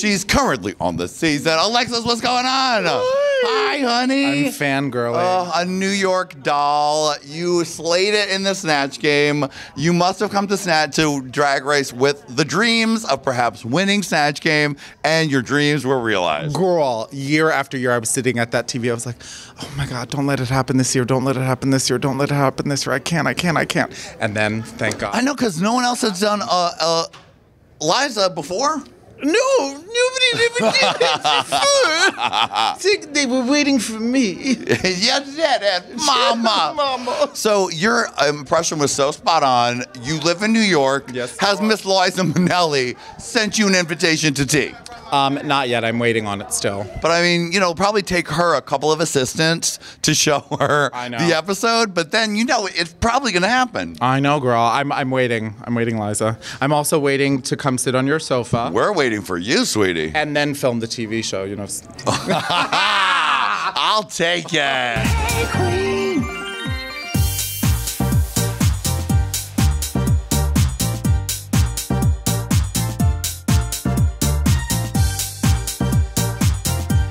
She's currently on the season. Alexis, what's going on? Hi, honey. I'm fangirling. A New York doll. You slayed it in the Snatch Game. You must have come to Drag Race with the dreams of perhaps winning Snatch Game, and your dreams were realized. Girl, year after year, I was sitting at that TV. I was like, oh my God, don't let it happen this year. Don't let it happen this year. Don't let it happen this year. I can't, I can't, I can't. And then, thank God. I know, because no one else has done Liza before. No, nobody ever did that before. They were waiting for me. Yes, that is mama. Mama. So your impression was so spot on. You live in New York. Yes. Has Miss Liza Minnelli sent you an invitation to tea? Not yet. I'm waiting on it still. But I mean, you know, probably take her a couple of assistants to show her the episode. But then, you know, it's probably going to happen. I know, girl. I'm waiting. I'm waiting, Liza. I'm also waiting to come sit on your sofa. We're waiting for you, sweetie. And then film the TV show, you know. I'll take it.